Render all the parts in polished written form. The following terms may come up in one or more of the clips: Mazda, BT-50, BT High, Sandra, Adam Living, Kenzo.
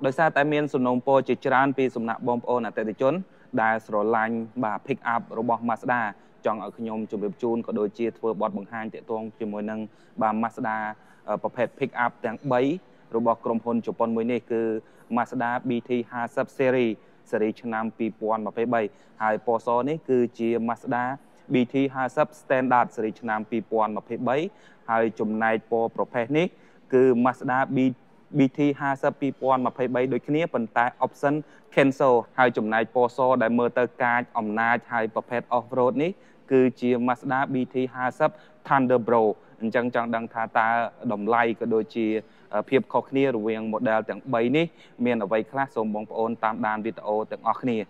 Đối xa tại miền sông Nông Po chỉ tràn pi sông Nạp Bom Po là tệ chốn đài sỏi lạnh và pick up robot Mazda chọn ở khung nhôm chụp đẹp chun có đôi chia vừa bọt bằng hai tệ tuông chụp môi nâng và Mazda tập hợp pick up tiếng bấy robot cầm hồn chụp con môi này cứ Mazda BT High sub series năm pi pon mà phải bay hai po so này cứ chia Mazda BT High sub standard series năm pi pon mà phải bay hai chụp này po prophet này cứ Mazda BT 50,023 đôi khi phần tại option Kenzo hai chủng này Porsche đại motor car ẩm na hai prophet off road ní cứ chia Mazda BT 50 Thunderbird chẳng chẳng đăng thà ta đồng lai có đôi chia phim khó khăn riêng model chẳng bảy ní miền ở vây class sôm bóng ôn tam đàn video chẳng ọc ní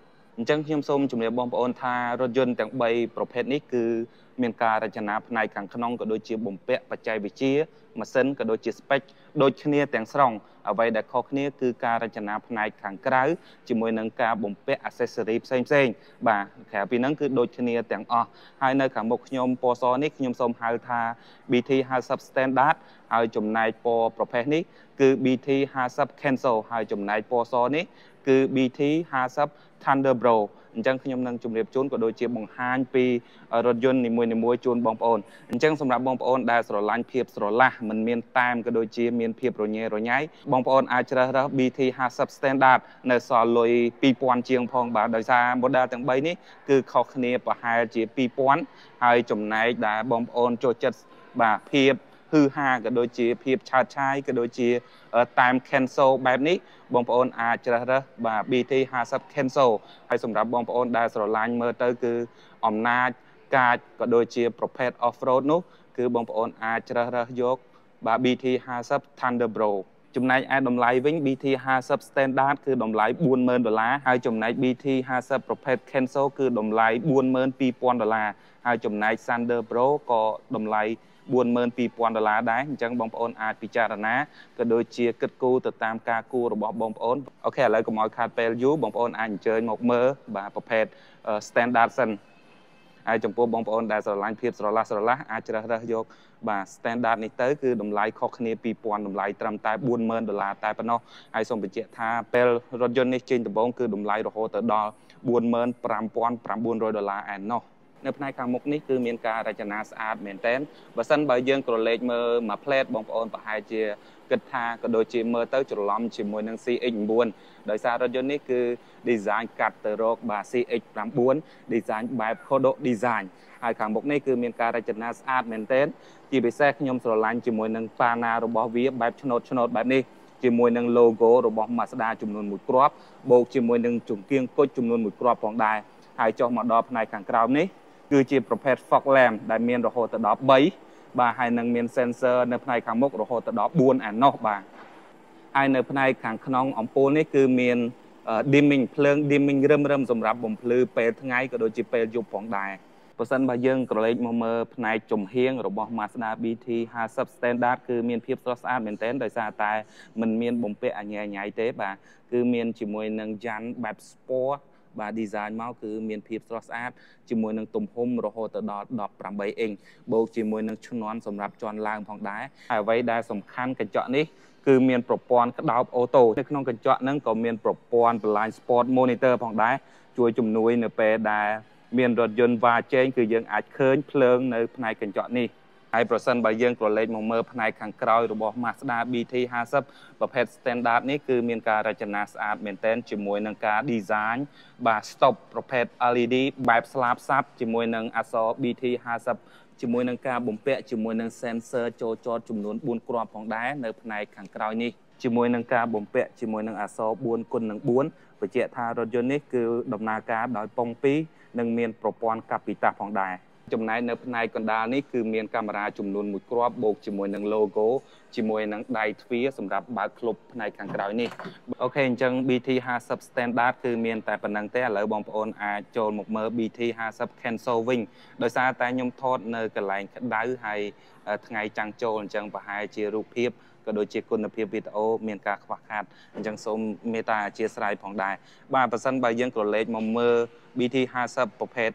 chẳng nhôm sôm chủng này bóng ôn tha rô dân chẳng bảy prophet ní cứ miền cà ra chăn nạp này càng khăn có đôi chia bùng bẹ và chạy vị chia mà sân có đôi chia spec đôi khi tiếng sòng ở vậy đã khó khăn cứ ca ra chăn nạp này càng cãi chỉ mới nâng ca bùng bẹ accessory xem và khả vì nâng cứ đôi khi tiếng o hai nơi cả một nhôm posonic nhôm sông hai tha BT hai sub standard hai chủng này po propenic cứ BT hai sub cancel hai chủng này posonic cứ BT hai sub Thunderbird chẳng khi nhôm nâng chủng đẹp chốn có đôi chia bằng hai pi rồi dân thì mùi chốn bóng ồn chẳng xong là bóng ồn đã sổ lanh phiếp sổ là mình miền tam có đôi chia miền phiếp rồi nháy bóng ồn ai chơi ra BT High sub standard nơi sổ lôi pi pon chiêng phong bà đời xa một đa tầng bấy ní cứ khó khăn nếp và hai chia pi pon hai chủng này đã bóng ồn cho chất bà phiếp hư ha cái đôi chia phiếp cha chai cái đôi chia time cancel bẹp ní bóng ồn ai chơi ra bà BT High sub cancel hay xong ra bóng ồn đã sổ lanh mơ tới cứ ổng na ca có đôi chia prophet off road nút cứ bóng ổn ai chơi ra dốc và BT High sub Thunderbird chùm này Adam Living BT High sub standard cứ đồng lãi $40,000 hai chùm này BT High sub prophet cancel cứ đồng lãi $42,000 hai chùm này Thunderbird có đồng lãi $42,000 đấy chẳng bóng ổn ai bị trả ná có đôi chia kết cú từ tam ca cua rồi bỏ bóng ổn ok lấy của mọi khát pel du bóng ổn anh chơi một mơ và prophet standard sân ai trong phố bóng ổn đã sờ lanh phiếp sờ lá ai chơi ra dốc và standard này tới cứ đồng lãi khó khăn pi pon đồng lãi trăm tai $40,000 tai pano ai xong bị chết tha pel rồi dân này trên từ bóng cứ đồng lãi rồi hồ tới đo $45,500 anh nó nơi này càng mục này cứ miền ca ra chăn nát art miền tén và sân bờ dương college mơ mà plate bóng ổn và hai chia kết tha có đôi chia mơ tới chục lăm chỉ mùi năng si x buồn đời xa rồi dân này cứ design cắt từ rock và si x làm buồn design bài khô độ design hai càng mục này cứ miền ca ra chăn nát art miền tén chỉ bị xe nhôm sờ lạnh chỉ mùi năng pana rồi bỏ vía bài chốt bài này chỉ mùi năng logo rồi bỏ Mazda chùm luôn một crop bộ chỉ mùi năng chủng kiêng cốt chùm luôn một crop còn đài hai cho mà đo này càng cao này cứ chỉ prophet Fox Lam đại miền rồi hồ từ đó bấy và hai năng miền sensor nơi này càng mốc rồi hồ từ đó buồn ảnh nó bà hai nơi này càng khăn ông pol này cứ miền dimming pleung dimming rơm dùng ráp bùng plư pèl ngay cái đôi chỉ pèl dục phẳng đài và sân bà dương có lấy mơ này chùm hiên rồi bỏ Mazda BT High sub standard cứ miền phiếp sát miền tên đời xa tài mình miền bùng pè nhẹ nhảy tế bà cứ miền chỉ mùi năng dán bẹp sport và design máu cứ miền phim trust art chỉ muốn nâng tùm hôm rồi hồ tờ đọt đọt bằng bấy anh bộ chỉ muốn nâng chun nón sầm rạp tròn lang phòng đá ở vậy đa sầm khăn cần chọn đi cứ miền propon các đào ô tô nên không cần chọn nâng có miền propon blind sport monitor phòng đá chuối chùm núi nửa pè đá miền rột dân và trên cứ dân ách khơi phơn nơi này cần chọn đi hai percent bài dân của lên một mơ này càng cao rồi bỏ Mazda BT High sub và pet standard này cứ miền ca ra chăn nát art miền tên chỉ mùi nâng ca design và stop prophet LED bẹp slab sáp chỉ mùi nâng aso BT High sub chỉ mùi nâng ca bùng pẹ chỉ mùi nâng sensor cho chùm luôn buôn crop bóng đá nơi này càng cao ní chỉ mùi nâng ca bùng pẹ chỉ mùi nâng aso buôn quân nâng buôn và trẻ tha rồi dân này cứ đồng na ca đói bông pí nâng miền propon capita bóng đá chùm này nơi này còn đa này cứ miền camera chùm luôn một crop buộc chỉ mùi nâng logo chỉ mùi nâng đai phía sầm rạp ba club này càng cao này ok chẳng BT High sub standard cứ miền tại phần năng té lỡ bóng ôn à trồn một mơ BT High sub cancel wing đời xa tại nhom thọt nơi cái lạnh đá hay ngày trăng trồn chẳng và hai chia rụp hiệp ก็ โดย ជា គុណភាព វីដេអូ មាន ការ ខ្វះខាត អញ្ចឹង សូម មេត្តា អធិស្ឋាន ផង ដែរ បាទ ប្រសិន បើ យើង ក្រ លេខ មក មើល BT 50 ប្រភេទ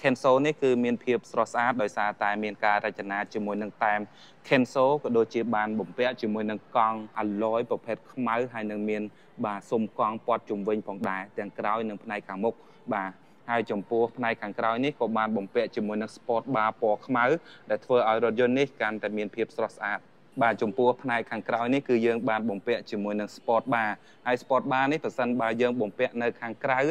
Kenzo នេះ គឺ មាន ភាព ស្រស់ ស្អាត ដោយ សារ តែ មាន ការ រចនា ជាមួយ នឹង តាម Kenzo ក៏ ដូច ជា បាន បំពាក់ ជាមួយ នឹង កង់ alloy ប្រភេទ ខ្មៅ ហើយ នឹង មាន បាទ សុំ កង់ ពត់ ជុំវិញ ផង ដែរ ទាំង ក្រោយ និង ផ្នែក ខាង មុខ បាទ hai chồng pua này càng cào này có bàn bóng pẹt chìm mùi nước sport ba pò khmau để thưa ở rồi dân này càng tại miền phía sọt sạt bà chồng pua này càng cào này cứ dương bàn bóng pẹt chìm mùi nước sport ba ai sport ba này từ sân bà dương bóng pẹt nơi càng cào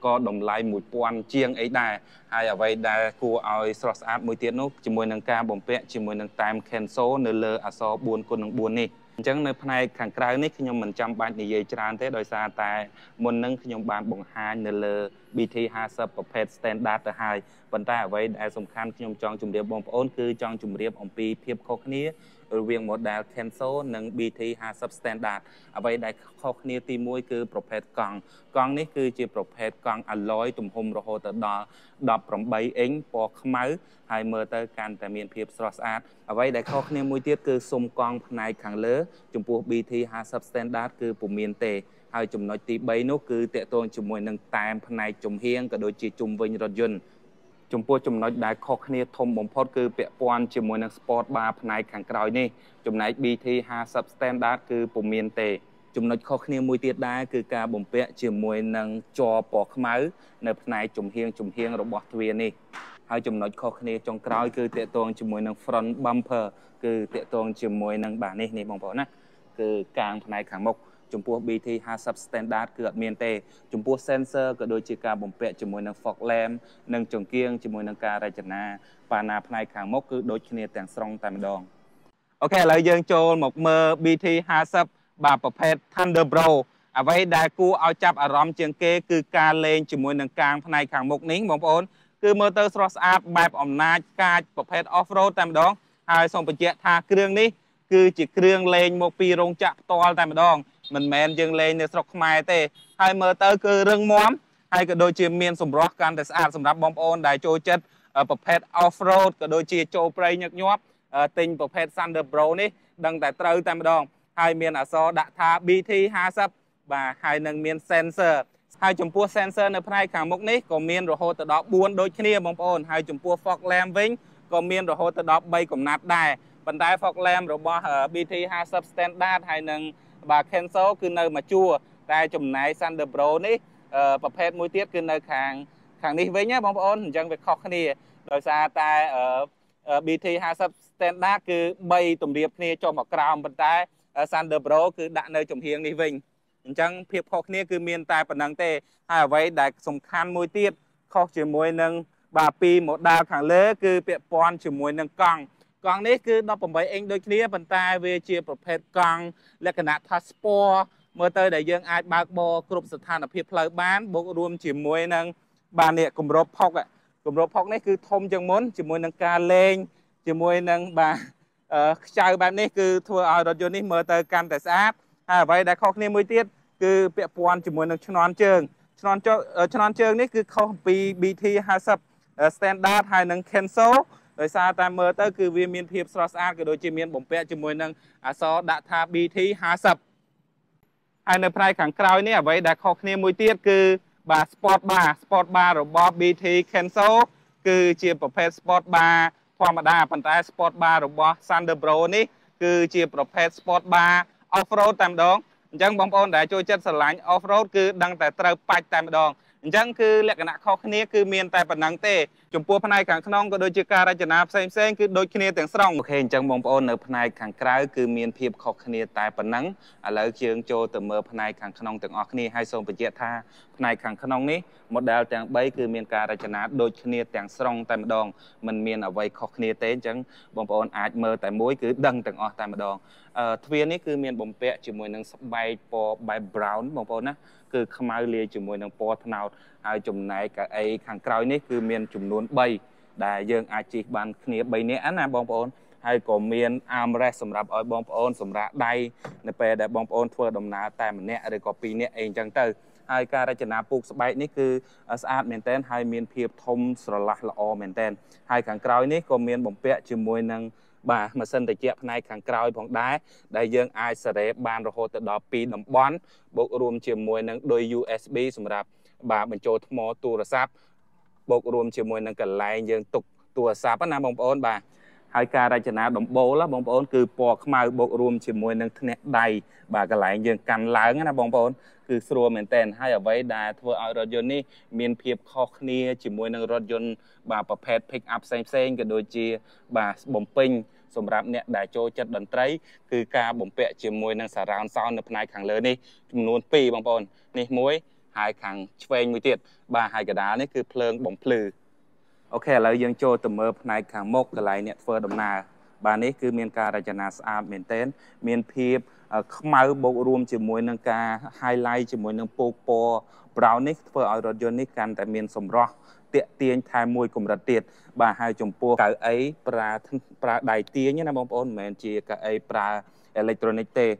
có đồng lại mùi quan chiêng ấy đài ai ở vậy đài khu ở sọt sạt mùi tiếng nốt chìm mùi nước cam bóng pẹt chìm mùi nước tam Kenzo nơi lơ ở so buồn con đường buồn này អញ្ចឹងនៅផ្នែកខាងក្រៅនេះខ្ញុំមិនចាំបាច់និយាយច្រើនទេដោយសារតែមុននឹងខ្ញុំបានបង្ហាញនៅលើ BT 50 ប្រភេទ standard ទៅហើយប៉ុន្តែអ្វីដែលសំខាន់ខ្ញុំចង់ជម្រាបបងប្អូនគឺចង់ជម្រាបអំពីភាពខុសគ្នារវាង model Kenzo និង BT 50 standard អ្វីដែលខុសគ្នាទី1 គឺ ប្រភេទ កង់នេះគឺជា ប្រភេទ កង់ alloy ទំហំរហូតដល់ 18 អ៊ីញ ពណ៌ខ្មៅ ហើយមើលទៅកាន់តែមានភាពស្រស់ស្អាត អ្វីដែលខុសគ្នាមួយទៀតគឺ ស៊ុមកង់ផ្នែកខាងលើ ចំពោះ BT 50 standard គឺពុំមានទេ ហើយចំណុចទី 3 នោះគឺតាក់ទងជាមួយនឹងតាមផ្នែកជំហៀងក៏ដូចជាជុំវិញរថយន្ត ចំពោះចំណុចដែលខុសគ្នាធំបំផុតគឺពាក់ព័ន្ធជាមួយនឹង Sport Bar ផ្នែកខាងក្រោយនេះ ចំណែក BT 50 Standard គឺពុំមានទេ ចំណុចខុសគ្នាមួយទៀតដែរគឺការបំពាក់ជាមួយនឹងជ័រពណ៌ខ្មៅនៅផ្នែកជំហៀងរបស់ទ្វារនេះ ហើយចំណុចខុសគ្នាចុងក្រោយគឺតាក់ទងជាមួយនឹង Front Bumper គឺតាក់ទងជាមួយនឹងបាទនេះបងប្អូនណា គឺកាងផ្នែកខាងមុខ ចំពោះ BT 50 standard គឺអត់មានទេ ចំពោះ sensor ក៏ដូចជាការបំពាក់ជាមួយនឹង fog lamp និងចង្គៀងជាមួយនឹងការរចនាប៉ាណាផ្នែកខាងមុខគឺដូចគ្នាទាំងស្រុងតែម្ដង អូខេ ឥឡូវយើងចូលមកមើល BT 50 បាទប្រភេទ Thunderbro អ្វីដែលគួរឲ្យចាប់អារម្មណ៍ជាងគេគឺការលេងជាមួយនឹងកាងផ្នែកខាងមុខនេះបងប្អូន គឺមើលទៅស្រស់ស្អាតបែបអំណាចកាចប្រភេទ off road តែម្ដង ហើយសូមបញ្ជាក់ថាគ្រឿងនេះគឺជាគ្រឿងលេងមកពីរោងចក្រផ្ទាល់តែម្ដង មិនមែនយើងលេងនៅស្រុកខ្មែរទេហើយមើលទៅគឺរឹងមាំហើយក៏ដូចជាមានសម្រស់កាន់តែស្អាតសម្រាប់បងប្អូនដែលចូលចិត្តប្រភេទ off road ក៏ដូចជាចូលប្រៃញឹកញាប់ទិញប្រភេទ Thunderbro នេះដឹងតែត្រូវតែម្ដងហើយមានអក្សរដាក់ថា BT 50 បាទហើយនឹងមាន sensor ហើយចំពោះ sensor នៅផ្នែកខាងមុខនេះក៏មានរហូតដល់ 4 ដូចគ្នាបងប្អូនហើយចំពោះ fog lamp វិញក៏មានរហូតដល់ 3 កំណាត់ដែរប៉ុន្តែ fog lamp របស់ BT 50 standard ហើយនឹង បាទ Kenzo គឺនៅមួយជួរតែចំណែក Sandra នេះប្រភេទមួយទៀតគឺនៅខាងនេះវិញណាបងប្អូនអញ្ចឹងវាខុសគ្នាដោយសារតែ BT 50 standard គឺ 3 តម្រៀបគ្នាចុះមកក្រោមប៉ុន្តែ Sandra គឺដាក់នៅចំហៀងនេះវិញអញ្ចឹងភាពខុសគ្នាគឺមានតែប៉ុណ្ណឹងទេហើយអ្វីដែលសំខាន់មួយទៀតខុសជាមួយនឹង បាទ 2 model ខាងលើគឺពាក់ព័ន្ធជាមួយនឹងកង់ កង់នេះគឺ BT 50 standard ហើយនឹង Kenzo ដោយសារតែមើលទៅគឺវាមានភាពស្រស់ស្អាតក៏ដូចជាមានបំពាក់ជាមួយនឹងអក្សរដាក់ថា BT 50 ហើយនៅផ្នែកខាងក្រោយនេះអ្វីដែលខុសគ្នាមួយទៀតគឺបាទ Sport Barរបស់ BT Kenzo គឺជាប្រភេទ Sport Bar ធម្មតាប៉ុន្តែ Sport Bar របស់ Sandra នេះគឺជាប្រភេទ Sport Bar Off Road តែម្ដងអញ្ចឹងបងប្អូនដែលចូលចិត្តស្រឡាញ់ Off Road គឺដឹងតែត្រូវបាច់តែម្ដង អញ្ចឹងគឺលក្ខណៈខុសគ្នាគឺមានតែប៉ុណ្ណឹងទេចំពោះផ្នែកខាងក្នុងក៏ដូចជាការរចនាផ្សេងៗគឺដូចគ្នាទាំងស្រុងអូខេអញ្ចឹងបងប្អូននៅផ្នែកខាងក្រៅគឺមានភាពខុសគ្នាតែប៉ុណ្ណឹងឥឡូវយើងចូលទៅមើលផ្នែកខាងក្នុងទាំងអស់គ្នាហើយសូមបញ្ជាក់ថាផ្នែកខាងក្នុងនេះ model ទាំង 3 គឺមានការរចនាដូចគ្នាទាំងស្រុងតែម្ដងមិនមានអ្វីខុសគ្នាទេអញ្ចឹងបងប្អូនអាចមើលតែមួយគឺដឹងទាំងអស់តែម្ដង ទ្វារនេះគឺមានបំពាក់ជាមួយនឹងស្បែកពណ៌បែប brown បងប្អូនណា គឺខ្មៅលាយជាមួយនឹងពណ៌ត្នោតហើយចំណែកកៅអីខាងក្រោយនេះគឺមានចំនួន 3 ដែលយើងអាចជិះបានគ្នា 3 នាក់ណាបងប្អូនហើយក៏មាន armrest សម្រាប់ឲ្យបងប្អូនសម្រាប់ដៃនៅពេលដែលបងប្អូនធ្វើដំណើរតែម្នាក់ឬក៏ពីរនាក់អីអញ្ចឹងទៅហើយការរចនាពូកស្បែកនេះគឺស្អាតមែនទែនហើយមានភាពធំស្រឡះល្អមែនទែនហើយខាងក្រោយនេះក៏មានបំពាក់ជាមួយនឹង bà mà xin để chép này càng cào bằng đá đại dương ai sẽ để bàn rồi hỗ trợ đào pì nấm bón bột rùm chìm muối nâng đôi USB sum rạp bà mình cho mô tu ra sáp bột rùm chìm muối nâng cả lại dương tục tua sáp anh nam bông ôn bà hai ca đại chấn nào đồng bố là bông ôn cứ bỏ màu bột rùm chìm muối nâng đầy bà cả lại dương cắn láng anh nam bông ôn cứ xua mình tên hai ở vậy đại thưa ở rồi giờ ní miền Việt khó khăn chìm muối nâng rồi dân bà bập hết pick up sen cái đôi chia bà bông pin សម្រាប់អ្នកដែលចូលចិត្តតន្ត្រីគឺការបំពាក់ជាមួយនឹងសារាវសោននៅផ្នែកខាងលើនេះចំនួន ទៀងទៀងថែមួយកម្រិតទៀតបាទហើយចំពោះកៅអីប្រើដៃទាញណាបងប្អូនមិនមែនជាកៅអីប្រើអេឡិចត្រូនិកទេ ហ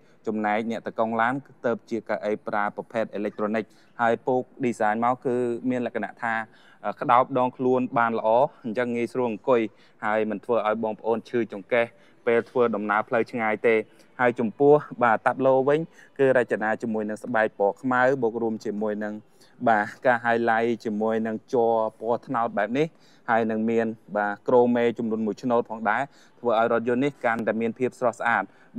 ើយចំពោះបាទតាប់ឡូវិញគឺរចនាជាមួយនឹងស្បែកពណ៌ខ្មៅបូករួមជាមួយនឹងបាទការ កន្លែងដាក់កៅទឹកបានចំនួន គឺក្តោបដងខ្លួនបានល្អសម្រាប់បងប្អូនដែលធ្វើដំណើរផ្លូវឆ្ងាយក៏ដូចជាចូលចិត្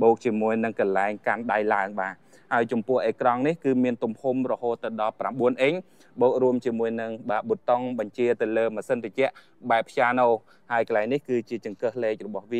តក្នុងការធ្វើដំណើរ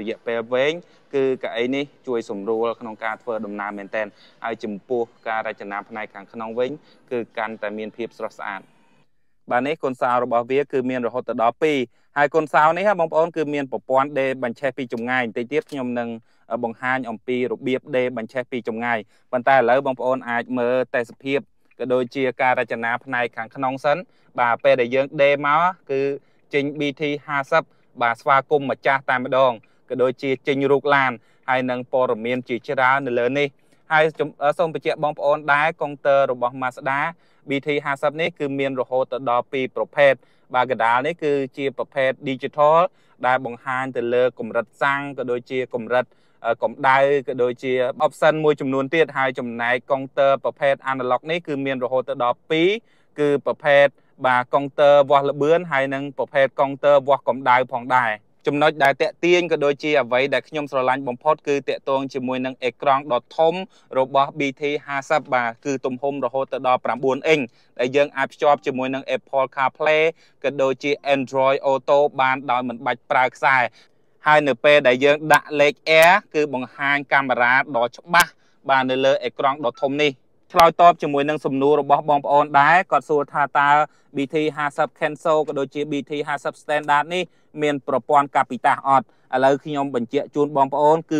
រយៈពេលវែងគឺកៅអីនេះជួយសម្រួលក្នុងការធ្វើដំណើរមែនតេនហើយចំពោះការរចនាផ្នែកខាងក្នុងវិញគឺកាន់តែមានភាពស្រស់ស្អាតបាទនេះកូនសាវរបស់វាគឺមានរហូតទៅដល់ បង្ហាញអំពីរបៀបដេបញ្ឆេះពីចម្ងាយបន្តែឥឡូwបងប្អូនអាចមើល ក៏ដូចជាការរចនាផ្នែកខាងក្នុងសិនបាទពេលដែលយើងដេមកគឺចេញ BT 50 បាទស្វាគមន៍ម្ចាស់តែម្ដងក៏ដូចជាចេញរូបឡានហើយនឹងព័ត៌មានជាច្រើននៅលើនេះហើយសូមបញ្ជាក់បងប្អូនដែរកុងទ័ររបស់ Mazda BT 50 នេះគឺមានរហូតដល់ 2 ប្រភេទ បាទកណ្ដាល នេះគឺជាប្រភេទ Digital ដែលបង្ហាញទៅលើកម្រិតសាំង ក៏ដូចជាកម្រិតកម្ដៅ option មួយចំនួនទៀតហើយចំណែក counter ប្រភេទ analog នេះគឺមានរហូតដល់ 2 គឺប្រភេទបាទ counter វាស់ល្បឿនហើយនិងប្រភេទ counter វាស់កម្ដៅផងដែរចំណុចដែលតាក់ទាញក៏ដូចជាអ្វីដែលខ្ញុំស្រឡាញ់បំផុតគឺតាក់ទងជាមួយនឹង អេក្រង់ ដ៏ធំរបស់ BT 50 បាទគឺទំហំរហូតដល់ 9 អ៊ីនច៍ដែលយើងអាចភ្ជាប់ជាមួយនឹង Apple CarPlay ក៏ដូចជា Android Auto បានដោយមិនបាច់ប្រើខ្សែ ហើយនៅពេលដែលយើងដាក់លេខ R គឺបង្ហាញកាមេរ៉ាដ៏ច្បាស់បាទនៅលើអេក្រង់ដ៏ធំនេះឆ្លើយតបជាមួយនឹងសំណួររបស់បងប្អូនដែរគាត់សួរថាតើ BT 50 Kenzo ក៏ដូចជា BT 50 Standard នេះមានប្រព័ន្ធកាពីតាសអត់ឥឡូវខ្ញុំបញ្ជាក់ជូនបងប្អូនគឺ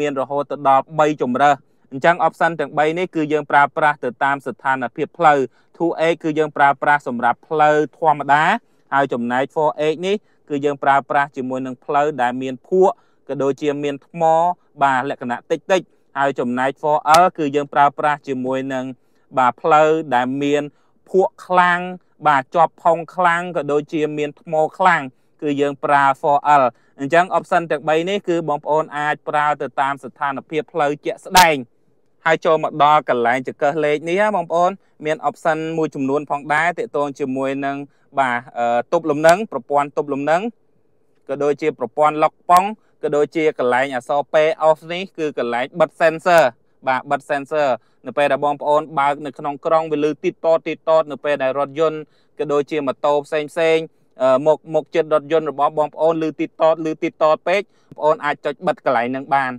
មានរហូតដល់ 3 ជម្រើស អញ្ចឹង option ទាំង 3 នេះគឺយើងប្រើប្រាស់ទៅតាមស្ថានភាពផ្លូវ 2H គឺយើងប្រើប្រាស់សម្រាប់ផ្លូវធម្មតាហើយចំណែក 4H នេះ គឺយើងប្រើប្រាស់ជាមួយនឹងផ្លូវដែលមានភក់ក៏ដូចជាមានថ្មបាទលក្ខណៈតិចតិចហើយចំណែក 4L គឺយើងប្រើប្រាស់ជាមួយនឹងផ្លូវដែលមានភក់ខ្លាំងបាទជាប់ផុងខ្លាំងក៏ដូចជាមានថ្មខ្លាំងគឺយើងប្រើ 4L អញ្ចឹង option ទាំង 3 នេះគឺបងប្អូនអាចប្រើទៅតាមស្ថានភាពផ្លូវជាក់ស្ដែង ហើយចូលមកដល់កន្លែងចង្កឹះលេខនេះបងប្អូនមាន option មួយចំនួនផងដែរទាក់ទងជាមួយនឹងបាទទប់លំនឹងប្រព័ន្ធទប់លំនឹងក៏ដូចជាប្រព័ន្ធ lock ប៉ងក៏ដូចជាកន្លែងអក្សរ P off នេះគឺកន្លែងបិទ sensor បាទបិទ sensor នៅពេលដែលបងប្អូនបើកនៅក្នុងក្រុងវាលឺទីតតទីតនៅពេលដែលរថយន្តក៏ដូចជាម៉ូតូផ្សេង មកជិតរថយន្តរបស់បងប្អូនលឺទីតតពេកបងប្អូនអាចចុចបិទកន្លែងនឹងបាន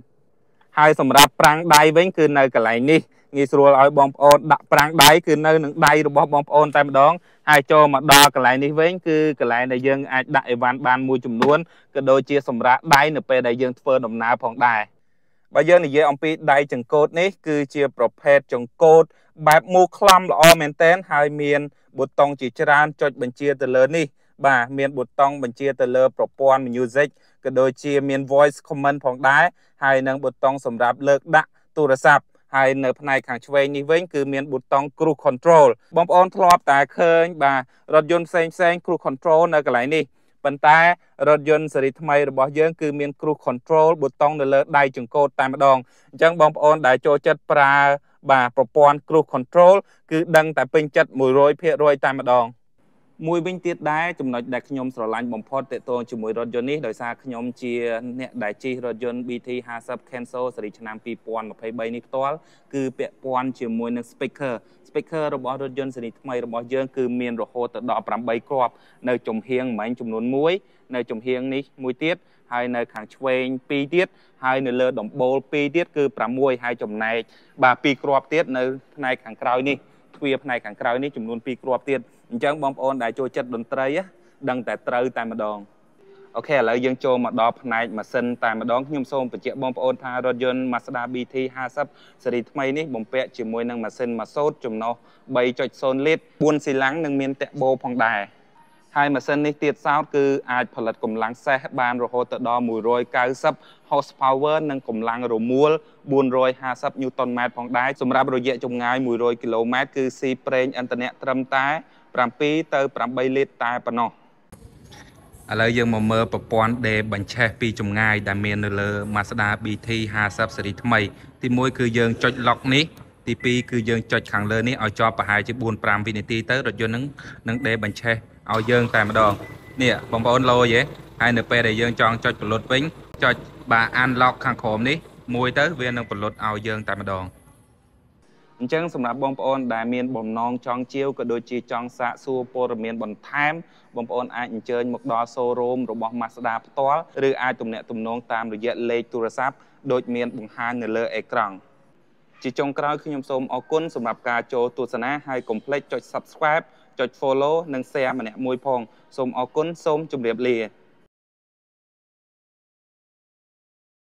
ហើយសម្រាប់ប្រាំងដៃវិញគឺនៅកន្លែងនេះ nghi sủa ở bom on đặt prang đáy cứ nơi những đáy rồi bom on tại đó ai cho mà đo cái này đi với cứ cái này đại dương ai đại bàn bàn mua chùm luôn cái đôi chia sầm ra đáy nửa pe đại dương phơi đầm ná phòng đài bây giờ này giờ ông pi đáy chừng cột này cứ chia prophet chừng cột bẹp mua clam là all maintain hai miền bột tông chỉ tràn cho bên chia từ lớn đi bà miền bột tông bên chia từ lớn propon music cái đôi chia miền voice comment phòng đáy hai năng bột tông sầm ra lợt đạn tu ra sập hai nợ này càng chơi như vậy cứ miền bột tông cruise control bom on top tại khơi bà rồi dồn sen cruise control nợ cái này đi bên tai rồi dồn xử lý thay rồi bỏ dơn cứ miền cruise control bột tông nợ lợt đáy chừng cột tại mặt đòn chẳng bom on đại cho chất pra bà propon cruise control cứ đăng tại pin chất mùi rối phê rối tại mặt đòn mùi bên tiết đáy chúng nói đặt nhóm sở lạnh bóng phót tệ tôn chủ mùi rốt dồn ní đời xa nhóm chia đại chi rốt dồn BT High sắp Kenzo sở đi chân nàm phí bọn một phái bây ní tốt cứ bẹ bọn chìa mùi nâng speaker rốt bỏ rốt dồn sở đi thầm mây rốt bỏ dồn cứ miền rốt hô tờ đọ bảm bấy crop nơi chùm hiên mà anh chùm nôn mũi nơi chùm hiên ní mùi tiết hai nơi kháng chuen pi tiết hai nơi lơ đồng bố pi tiết cứ bảm mùi hai chùm này bà pi crop tiết nơi này kháng kroi ní vì này khẳng khảo này chúng luôn phí crop tiền chẳng bóng ôn đại cho chất đồn trái á đăng tại trời tại mặt đòn ok là dân cho mặt đỏ này mà sân tại mặt đón nhưng xôn phải chịu bóng ôn tha rồi dân Mazda BT High sắp sẽ đi thay này bóng vẹn chỉ môi năng mà sân mà sốt chúng nó bay cho xôn lít buôn xì lắng nâng miên tẹ bô phong đài hai mà sân này tiết sao cứ ai phải lật cùng lắng xe bàn rồi hỗ trợ đo mùi rồi cao sắp horsepower nâng cùng lắng rồi mua buôn rồi hạ sắp newton mét phong đáy xung ra rồi dễ trong ngày mùi rồi km cứ si pren internet trâm tái pram pi tới pram bay lít tai bà nó ở lời dân mà mơ bà bọn đề bánh chè pi trong ngày đã miền lờ Mazda BT hạ sắp sẽ đi thầm thì môi cứ dân cho lọc ní thì pi cứ dân cho khẳng lơ ní ở cho bà hai chứ buôn pram vinity tới rồi dân nâng đề bánh chè ao dương tại mặt đòn nè bóng bóng lô vậy hai nửa pe để dương chọn cho một lột vĩnh cho bà ăn lọc hàng khóm đi mùi tới viên nông một lột ao dương tại mặt đòn chẳng sầm nạp bóng bóng đại miền bóng non chọn chiêu cái đôi chi chọn xạ xua po rồi miền bóng tham bóng bóng ai chơi một đo showroom rồi bóng Mazda to rồi ai tụm nè tụm non tam rồi dẹt lê tura sáp đôi miền bóng hai nửa lơ ekran chỉ trong cái khi nhom xôm ao cún sầm nạp cà cho tua sana hai complex cho subscribe ចុច follow និង share ម្នាក់មួយផងសូមអរគុណសូមជម្រាបលា